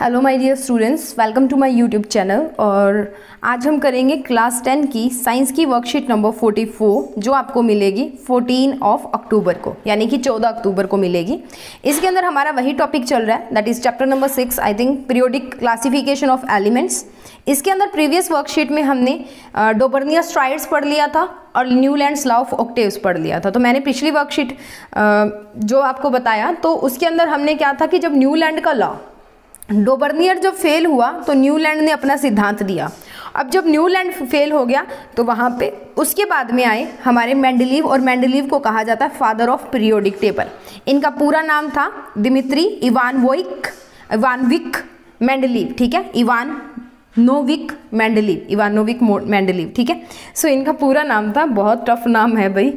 Hello my dear students, welcome to my YouTube channel. और आज हम करेंगे क्लास 10 की साइंस की वर्कशीट नंबर 44 जो आपको मिलेगी 14 अक्टूबर को, यानी कि 14 अक्टूबर को मिलेगी। इसके अंदर हमारा वही टॉपिक चल रहा है, that is chapter number 6, I think periodic classification of elements. इसके अंदर प्रीवियस वर्कशीट में हमने डोबरनियर स्ट्राइड्स पढ़ लिया था और न्यूलैंड्स लॉ ऑफ ऑक्टेव्स पढ़ लिया था। तो मैंने पिछली वर्कशीट जो आपको बताया तो उसके अंदर हमने क्या था कि जब न्यूलैंड का लॉ डोबरनियर जब फेल हुआ तो न्यूलैंड ने अपना सिद्धांत दिया। अब जब न्यूलैंड फेल हो गया तो वहाँ पे उसके बाद में आए हमारे मेंडलीव, और मेंडलीव को कहा जाता है फादर ऑफ पीरियोडिक टेबल। इनका पूरा नाम था दिमित्री इवानोविच मेंडलीव, ठीक है, इवानोविच मेंडलीव, ठीक है। सो इनका पूरा नाम था, बहुत टफ नाम है भाई।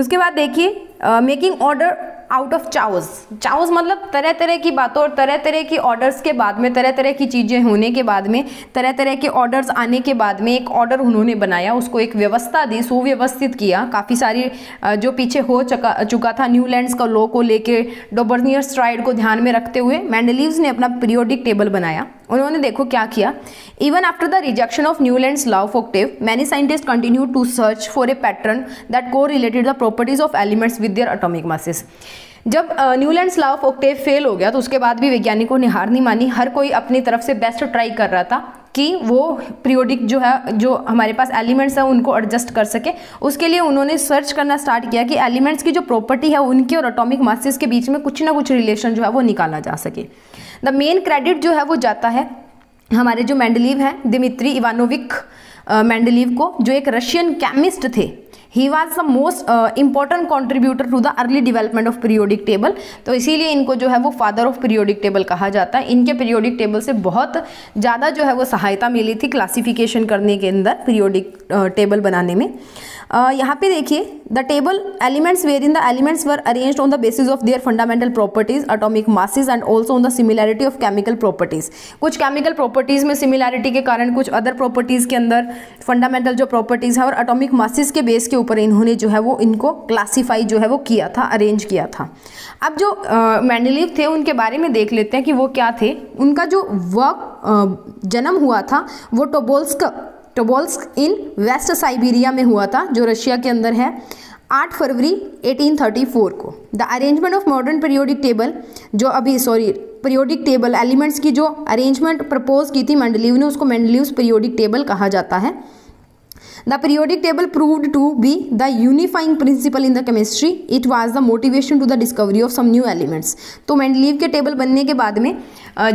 उसके बाद देखिए, making order out of chaos. Chaos मतलब तरह तरह की बातों और तरह तरह की ऑर्डर्स के बाद में, तरह तरह की चीज़ें होने के बाद में, तरह तरह के ऑर्डर्स आने के बाद में एक ऑर्डर उन्होंने बनाया, उसको एक व्यवस्था दी, सुव्यवस्थित किया। काफ़ी सारी जो पीछे हो चुका था न्यूलैंड्स का लॉ को लेके, डोबरनियर स्ट्राइड को ध्यान में रखते हुए मेंडलीव्स ने अपना पीरियोडिक टेबल बनाया। उन्होंने देखो क्या किया, even after the rejection of Newlands law of octave many scientist continue to search for a pattern that correlated the properties of elements with their atomic masses. जब Newlands law of octave fail हो गया तो उसके बाद भी वैज्ञानिकों ने हार नहीं मानी, हर कोई अपनी तरफ से बेस्ट ट्राई कर रहा था कि वो पीरियोडिक जो है, जो हमारे पास एलिमेंट्स हैं उनको एडजस्ट कर सके। उसके लिए उन्होंने सर्च करना स्टार्ट किया कि एलिमेंट्स की जो प्रॉपर्टी है उनके और एटॉमिक मासेस के बीच में कुछ ना कुछ रिलेशन जो है वो निकाला जा सके। द मेन क्रेडिट जो है वो जाता है हमारे जो मेंडलीव हैं, दिमित्री इवानोविच मेंडलीव को, जो एक रशियन केमिस्ट थे। He was the most important contributor to the early development of periodic table. तो इसीलिए इनको जो है वो फादर ऑफ पीरियोडिक टेबल कहा जाता है। इनके पीरियोडिक टेबल से बहुत ज़्यादा जो है वो सहायता मिली थी क्लासिफिकेशन करने के अंदर, पीरियोडिक टेबल बनाने में। यहाँ पे देखिए, the table elements where in the elements were arranged on the basis of their fundamental properties, atomic masses and also on the similarity of chemical properties. कुछ केमिकल प्रॉपर्टीज में सिमिलैरिटी के कारण, कुछ अदर प्रॉपर्टीज के अंदर fundamental जो properties है और एटॉमिक मासेस के बेस के ऊपर इन्होंने जो है वो इनको क्लासीफाई जो है वो किया था, अरेंज किया था। अब जो मेंडलीव थे उनके बारे में देख लेते हैं कि वो क्या थे। उनका जो वर्क जन्म हुआ था वो टोबोल्स्क इन वेस्ट साइबेरिया में हुआ था, जो रशिया के अंदर है, 8 फरवरी 1834 को। The arrangement of modern periodic table, जो अभी पीरियोडिक टेबल एलिमेंट्स की जो अरेंजमेंट प्रपोज की थी मेंडलीव ने, उसको मेंडलीव्स पीरियोडिक टेबल कहा जाता है। The periodic table proved to be the unifying principle in the chemistry. It was the motivation to the discovery of some new elements. तो मेंडलीव के टेबल बनने के बाद में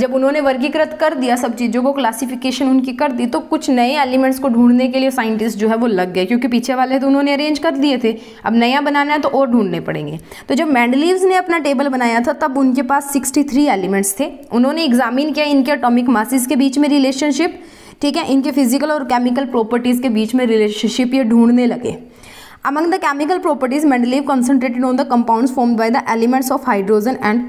जब उन्होंने वर्गीकृत कर दिया, सब चीज़ों को क्लासिफिकेशन उनकी कर दी, तो कुछ नए एलिमेंट्स को ढूंढने के लिए साइंटिस्ट जो है वो लग गए, क्योंकि पीछे वाले तो उन्होंने अरेंज कर दिए थे, अब नया बनाना है तो और ढूंढने पड़ेंगे। तो जब मेंडलीव्स ने अपना टेबल बनाया था तब उनके पास 63 एलिमेंट्स थे। उन्होंने एग्जामिन किया इनके एटॉमिक मासेस के बीच में रिलेशनशिप, ठीक है, इनके फिजिकल और केमिकल प्रॉपर्टीज़ के बीच में रिलेशनशिप ये ढूंढने लगे। Among the chemical properties Mendeleev concentrated on the compounds formed by the elements of hydrogen and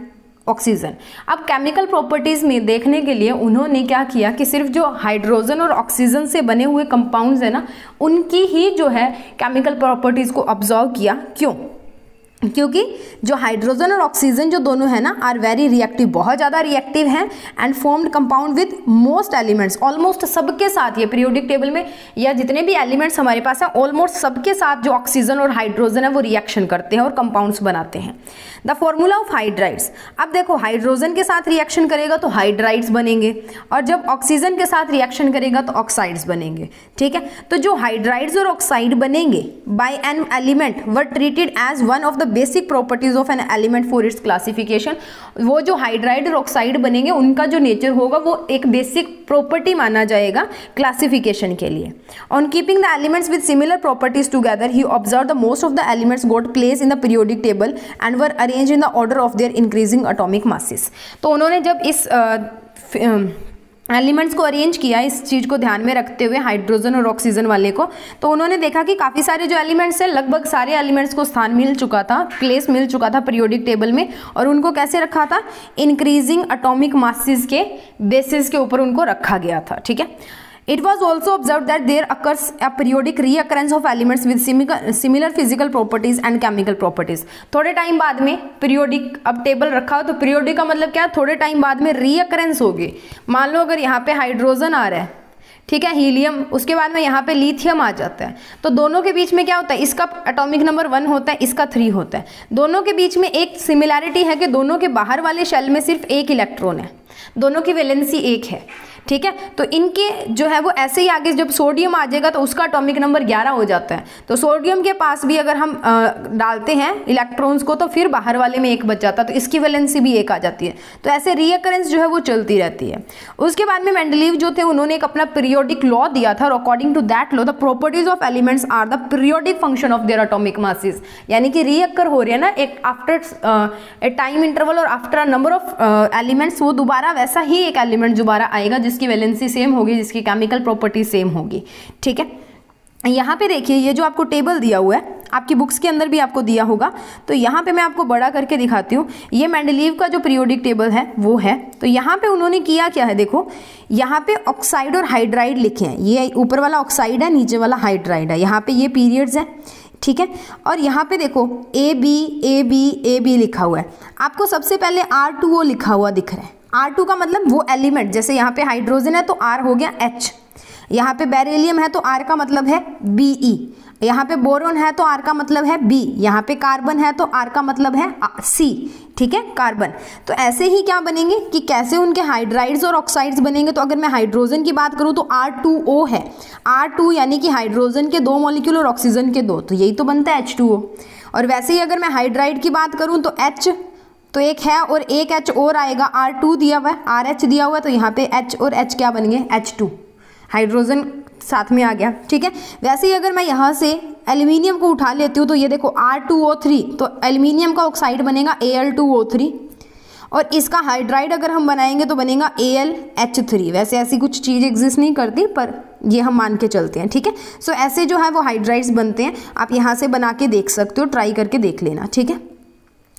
oxygen. अब केमिकल प्रॉपर्टीज़ में देखने के लिए उन्होंने क्या किया कि सिर्फ जो हाइड्रोजन और ऑक्सीजन से बने हुए कंपाउंड्स हैं ना, उनकी ही जो है केमिकल प्रॉपर्टीज़ को ऑब्जर्व किया। क्यों? क्योंकि जो हाइड्रोजन और ऑक्सीजन जो दोनों है ना, आर वेरी रिएक्टिव, बहुत ज़्यादा रिएक्टिव हैं, and formed compound with most elements. Almost सबके साथ ये पीरियोडिक टेबल में या जितने भी एलिमेंट्स हमारे पास हैं, ऑलमोस्ट सबके साथ जो ऑक्सीजन और हाइड्रोजन है वो रिएक्शन करते हैं और कंपाउंड्स बनाते हैं। द फॉर्मूला ऑफ हाइड्राइड्स, अब देखो हाइड्रोजन के साथ रिएक्शन करेगा तो हाइड्राइड्स बनेंगे, और जब ऑक्सीजन के साथ रिएक्शन करेगा तो ऑक्साइड्स बनेंगे, ठीक है। तो जो हाइड्राइड्स और ऑक्साइड बनेंगे by an element were treated as one of the basic properties of an element for its classification. वो जो हाइड्राइड और ऑक्साइड बनेंगे उनका जो नेचर होगा वो एक बेसिक प्रॉपर्टी माना जाएगा क्लासिफिकेशन के लिए। On keeping the elements with similar properties together he observe the most of the elements got place in the periodic table and were arrange in the order of their increasing atomic masses. तो उन्होंने जब इस elements को arrange किया, इस चीज़ को ध्यान में रखते हुए हाइड्रोजन और ऑक्सीजन वाले को, तो उन्होंने देखा कि काफ़ी सारे जो एलिमेंट्स हैं, लगभग सारे एलिमेंट्स को स्थान मिल चुका था, प्लेस मिल चुका था पीरियोडिक टेबल में, और उनको कैसे रखा था, इंक्रीजिंग एटॉमिक मासेस के बेसिस के ऊपर उनको रखा गया था, ठीक है। It was also observed that there occurs a periodic reoccurrence of elements with similar physical properties and chemical properties. थोड़े टाइम बाद में periodic, अब टेबल रखा हो तो periodic का मतलब क्या है, थोड़े टाइम बाद में reoccurrence होगी. मान लो अगर यहाँ पे हाइड्रोजन आ रहा है, ठीक है, हीलियम, उसके बाद में यहाँ पे लिथियम आ जाता है, तो दोनों के बीच में क्या होता है, इसका एटॉमिक नंबर 1 होता है, इसका 3 होता है. दोनों के बीच में एक सिमिलैरिटी है कि दोनों के बाहर वाले शेल में सिर्फ एक इलेक्ट्रॉन है, दोनों की वैलेंसी 1 है, ठीक है. तो इनके जो है वो ऐसे ही आगे जब सोडियम आ जाएगा तो उसका एटॉमिक नंबर 11 हो जाता है. तो सोडियम के पास भी अगर हम डालते हैं इलेक्ट्रॉन्स को तो फिर बाहर वाले में 1 बच जाता है, तो इसकी वैलेंसी भी 1 आ जाती है. तो ऐसे रियकरेंस जो है वो चलती रहती है. उसके बाद में मेंडलीव जो थे उन्होंने एक अपना पीरियोडिक लॉ दिया था, और according to that law the properties of elements are the periodic function of their atomic masses. यानी कि रियकर हो रही है ना एक आफ्टर ए टाइम इंटरवल और after a number of elements, वो दोबारा वैसा ही एक एलिमेंट दोबारा आएगा जिसकी वैलेंसी सेम होगी, जिसकी केमिकल प्रॉपर्टी सेम होगी, ठीक है. यहाँ पे देखिए ये जो आपको टेबल दिया हुआ है आपकी बुक्स के अंदर भी आपको दिया होगा, तो यहाँ पे मैं आपको बड़ा करके दिखाती हूँ. ये मेंडलीव का जो पीरियोडिक टेबल है वो है. तो यहाँ पे उन्होंने किया क्या है, देखो यहाँ पे ऑक्साइड और हाइड्राइड लिखे हैं, ये ऊपर वाला ऑक्साइड है, नीचे वाला हाइड्राइड है, यहाँ पे ये पीरियड्स हैं, ठीक है. और यहाँ पे देखो A B A B A B लिखा हुआ है. आपको सबसे पहले R2O लिखा हुआ दिख रहा है. R2 का मतलब वो एलिमेंट, जैसे यहाँ पे हाइड्रोजन है तो R हो गया H, यहाँ पे बेरिलियम है तो R का मतलब है BE, यहाँ पे बोरोन है तो R का मतलब है B, यहाँ पे कार्बन है तो R का मतलब है C, ठीक है, कार्बन. तो ऐसे ही क्या बनेंगे कि कैसे उनके हाइड्राइड्स और ऑक्साइड्स बनेंगे. तो अगर मैं हाइड्रोजन की बात करूँ तो R2O है, R2 यानी कि हाइड्रोजन के 2 मॉलिक्यूल और ऑक्सीजन के 2, तो यही तो बनता है H2O. और वैसे ही अगर मैं हाइड्राइड की बात करूँ तो H तो एक है और एक H और आएगा, R2 दिया हुआ है, RH दिया हुआ है, तो यहाँ पे H और H क्या बन गए, H2, हाइड्रोजन साथ में आ गया, ठीक है. वैसे ही अगर मैं यहाँ से एल्युमिनियम को उठा लेती हूँ तो ये देखो R2O3, तो एल्युमिनियम का ऑक्साइड बनेगा Al2O3, और इसका हाइड्राइड अगर हम बनाएंगे तो बनेगा AlH3. वैसे ऐसी कुछ चीज़ एग्जिस्ट नहीं करती पर ये हम मान के चलते हैं, ठीक है. सो ऐसे जो है वो हाइड्राइड्स बनते हैं. आप यहाँ से बना के देख सकते हो, ट्राई करके देख लेना, ठीक है.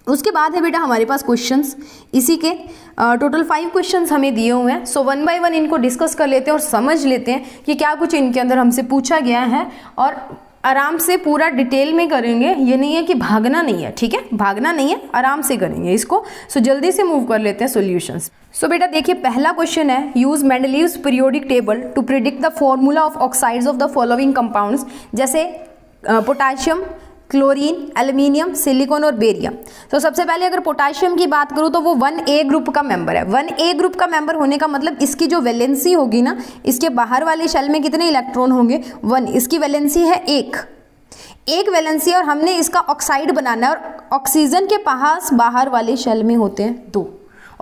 उसके बाद है बेटा हमारे पास क्वेश्चंस, इसी के टोटल 5 क्वेश्चंस हमें दिए हुए हैं. सो 1 by 1 इनको डिस्कस कर लेते हैं और समझ लेते हैं कि क्या कुछ इनके अंदर हमसे पूछा गया है, और आराम से पूरा डिटेल में करेंगे. ये नहीं है कि भागना नहीं है, ठीक है, भागना नहीं है, आराम से करेंगे इसको. सो जल्दी से मूव कर लेते हैं सॉल्यूशंस. सो बेटा देखिए पहला क्वेश्चन है, use Mendeleev's periodic table to predict the formula of oxides of the following compounds, जैसे पोटाशियम, क्लोरीन, एल्युमिनियम, सिलिकॉन और बेरियम. तो सबसे पहले अगर पोटाशियम की बात करूँ तो वो 1A ग्रुप का मेंबर है. 1A ग्रुप का मेंबर होने का मतलब इसकी जो वैलेंसी होगी ना, इसके बाहर वाले शेल में कितने इलेक्ट्रॉन होंगे, 1. इसकी वैलेंसी है 1 वैलेंसी, और हमने इसका ऑक्साइड बनाना है, और ऑक्सीजन के पास बाहर वाले शेल में होते हैं 2.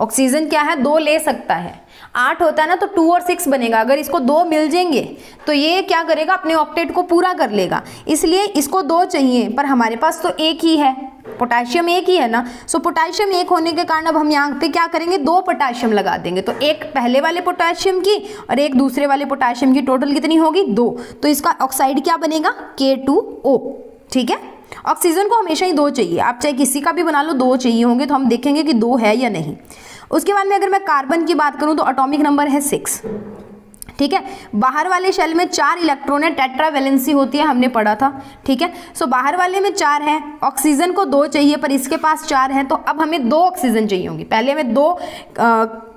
ऑक्सीजन क्या है, 2 ले सकता है, 8 होता है ना, तो 2 और 6 बनेगा. अगर इसको 2 मिल जाएंगे तो ये क्या करेगा, अपने ऑक्टेट को पूरा कर लेगा, इसलिए इसको 2 चाहिए, पर हमारे पास तो 1 ही है, पोटाशियम 1 ही है ना. सो पोटाशियम 1 होने के कारण अब हम यहाँ पे क्या करेंगे, 2 पोटाशियम लगा देंगे, तो 1 पहले वाले पोटाशियम की और 1 दूसरे वाले पोटाशियम की, टोटल कितनी होगी, 2. तो इसका ऑक्साइड क्या बनेगा, K2O, ठीक है. ऑक्सीजन को हमेशा ही 2 चाहिए, आप चाहे किसी का भी बना लो, 2 चाहिए होंगे, तो हम देखेंगे कि 2 है या नहीं. उसके बाद में अगर मैं कार्बन की बात करूं तो एटॉमिक नंबर है 6, ठीक है. बाहर वाले शेल में 4 इलेक्ट्रॉन है, टेट्रा वैलेंसी होती है, हमने पढ़ा था, ठीक है. सो बाहर वाले में 4 है, ऑक्सीजन को 2 चाहिए, पर इसके पास 4 है, तो अब हमें 2 ऑक्सीजन चाहिए होंगी. पहले हमें 2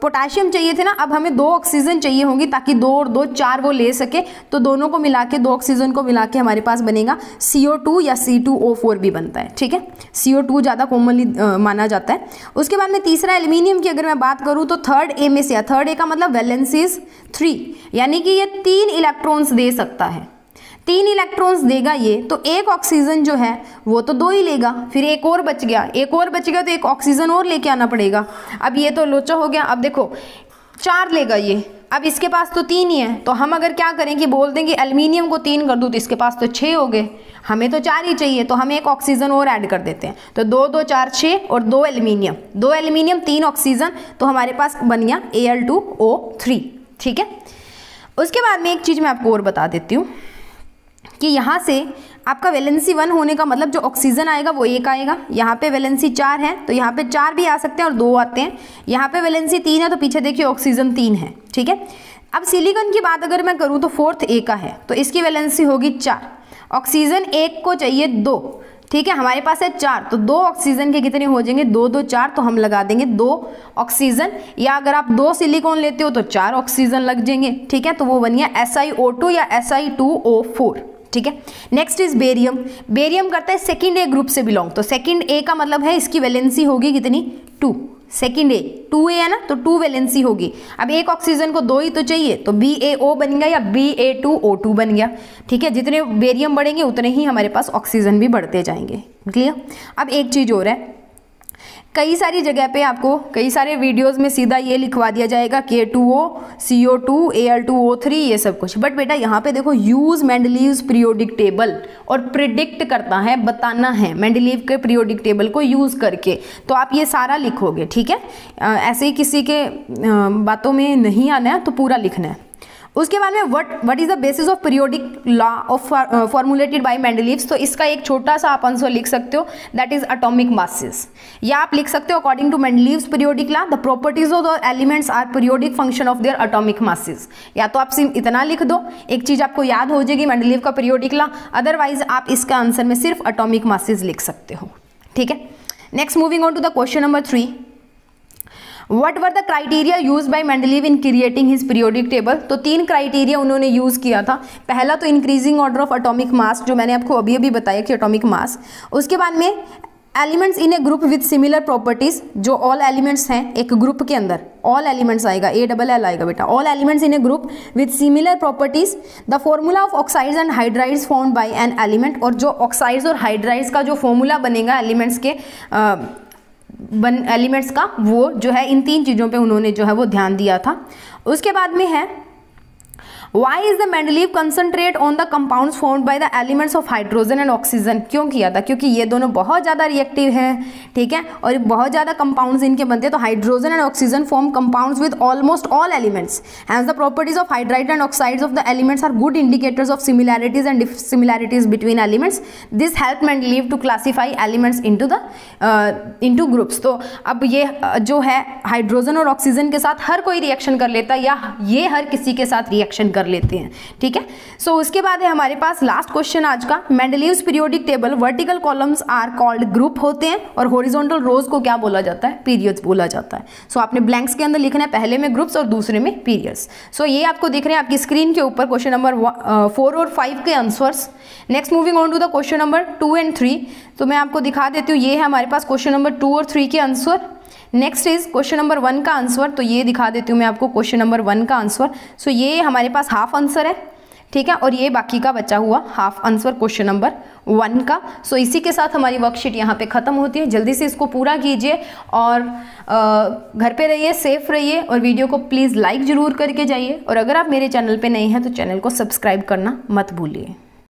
पोटाशियम चाहिए थे ना, अब हमें 2 ऑक्सीजन चाहिए होंगी, ताकि 2 और 2 4 वो ले सके. तो दोनों को मिला के, 2 ऑक्सीजन को मिला के हमारे पास बनेगा CO2 या C2O4 भी बनता है, ठीक है. CO2 ज़्यादा कॉमनली माना जाता है. उसके बाद में तीसरा एल्यूमिनियम की अगर मैं बात करूँ तो 3rd A में से, 3rd A का मतलब वैलेंसीज 3, यानी कि ये 3 इलेक्ट्रॉन्स दे सकता है, 3 इलेक्ट्रॉन्स देगा ये, तो 1 ऑक्सीजन जो है वो तो 2 ही लेगा, फिर 1 और बच गया, 1 और बच गया, तो 1 ऑक्सीजन और लेके आना पड़ेगा. अब ये तो लोचा हो गया, अब देखो 4 लेगा ये, अब इसके पास तो 3 ही है, तो हम अगर क्या करें कि बोल दें कि एल्युमिनियम को 3 कर दूँ, तो इसके पास तो 6 हो गए, हमें तो 4 ही चाहिए, तो हम 1 ऑक्सीजन और ऐड कर देते हैं, तो 2 2 4 6 और 2 एल्युमिनियम, 2 एल्युमिनियम 3 ऑक्सीजन, तो हमारे पास बन गया Al2O3, ठीक है. उसके बाद में एक चीज़ मैं आपको और बता देती हूँ कि यहाँ से आपका वैलेंसी 1 होने का मतलब जो ऑक्सीजन आएगा वो 1 आएगा, यहाँ पे वैलेंसी 4 है तो यहाँ पे 4 भी आ सकते हैं और 2 आते हैं, यहाँ पे वैलेंसी 3 है तो पीछे देखिए ऑक्सीजन 3 है, ठीक है. अब सिलिकॉन की बात अगर मैं करूँ तो फोर्थ ए का है, तो इसकी वैलेंसी होगी 4। ऑक्सीजन एक को चाहिए 2, ठीक है, हमारे पास है 4, तो 2 ऑक्सीजन के कितने हो जाएंगे, 2 2 4, तो हम लगा देंगे 2 ऑक्सीजन, या अगर आप 2 सिलिकॉन लेते हो तो 4 ऑक्सीजन लग जाएंगे, ठीक है, तो वो बन गया SiO2 या Si2O4, ठीक है। Next is barium. बेरियम करता है सेकेंड ए ग्रुप से बिलोंग, तो सेकेंड ए का मतलब है इसकी वैलेंसी होगी कितनी 2, सेकेंड ए 2A है ना, तो 2 वैलेंसी होगी। अब एक ऑक्सीजन को 2 ही तो चाहिए, तो BaO बन गया या Ba2O2 बन गया, ठीक है। जितने बेरियम बढ़ेंगे उतने ही हमारे पास ऑक्सीजन भी बढ़ते जाएंगे, क्लियर। अब एक चीज़ और है, कई सारी जगह पे आपको कई सारे वीडियोस में सीधा ये लिखवा दिया जाएगा K2O, CO2, Al2O3 ये सब कुछ, बट बेटा यहाँ पे देखो यूज़ मेंडलीव्स पीरियोडिक टेबल और प्रिडिक्ट करता है, बताना है मेंडलीव के पीरियोडिक टेबल को यूज़ करके, तो आप ये सारा लिखोगे, ठीक है। ऐसे ही किसी के बातों में नहीं आना है, तो पूरा लिखना है। उसके बाद में what is the basis of periodic law of formulated by Mendeleev's, तो इसका एक छोटा सा आप आंसर लिख सकते हो, दैट इज एटॉमिक मासेस, या आप लिख सकते हो according to Mendeleev's periodic law the properties of the elements are periodic function of their atomic masses. या तो आप सिर्फ इतना लिख दो, एक चीज़ आपको याद हो जाएगी मेंडलीव का पीरियोडिक लॉ, अदरवाइज आप इसका आंसर में सिर्फ एटॉमिक मासेस लिख सकते हो, ठीक है। Next moving on to the question number 3, what were the criteria use by Mendeleev in creating his periodic table, तो 3 क्राइटेरिया उन्होंने यूज़ किया था। पहला तो increasing order of atomic mass, जो मैंने आपको अभी अभी बताया कि एटॉमिक मास, उसके बाद में elements in a group with similar properties, जो ऑल एलिमेंट्स हैं एक ग्रुप के अंदर, ऑल एलिमेंट्स आएगा ALL आएगा बेटा, all elements in a group with similar properties, the formula of oxides and hydrides found by an element, और जो ऑक्साइड्स और हाइड्राइड्स का जो फॉर्मूला बनेगा एलिमेंट्स के एलिमेंट्स का, वो जो है इन 3 चीज़ों पे उन्होंने जो है वो ध्यान दिया था। उसके बाद में है why is the Mendeleev concentrate on the compounds found by the elements of hydrogen and oxygen, क्यों किया था, क्योंकि ये दोनों बहुत ज़्यादा रिएक्टिव हैं, ठीक है, और बहुत ज़्यादा कंपाउंड्स इनके बनते हैं, तो hydrogen and oxygen form compounds with almost all elements, has the properties of hydride and oxides of the elements are good indicators of similarities and dissimilarities between elements, this help Mendeleev to classify elements into groups. तो अब ये जो है hydrogen और oxygen के साथ हर कोई reaction कर लेता है, या ये हर किसी के साथ रिएक्शन कर लेते हैं, ठीक है। सो उसके बाद है हमारे पास लास्ट क्वेश्चन आज का, Mendeleev's periodic table, vertical columns are called group होते हैं, और हॉरिजॉन्टल रोज को क्या बोला जाता है, पीरियड्स बोला जाता है। सो आपने ब्लैंक्स के अंदर लिखना है, पहले में ग्रुप्स और दूसरे में पीरियड्स। सो ये आपको दिख रहे हैं आपकी स्क्रीन के ऊपर क्वेश्चन नंबर 4 और 5 के answers. Next moving on to the question number 2 and 3, तो मैं आपको दिखा देती हूँ, ये है हमारे पास क्वेश्चन नंबर 2 और 3 के answer. Next is question number 1 का आंसर, तो ये दिखा देती हूँ मैं आपको क्वेश्चन नंबर 1 का आंसर। सो ये हमारे पास हाफ आंसर है, ठीक है, और ये बाकी का बचा हुआ हाफ आंसर क्वेश्चन नंबर 1 का। सो इसी के साथ हमारी वर्कशीट यहाँ पे ख़त्म होती है, जल्दी से इसको पूरा कीजिए, और घर पे रहिए, सेफ रहिए, और वीडियो को प्लीज़ लाइक ज़रूर करके जाइए, और अगर आप मेरे चैनल पर नए हैं तो चैनल को सब्सक्राइब करना मत भूलिए।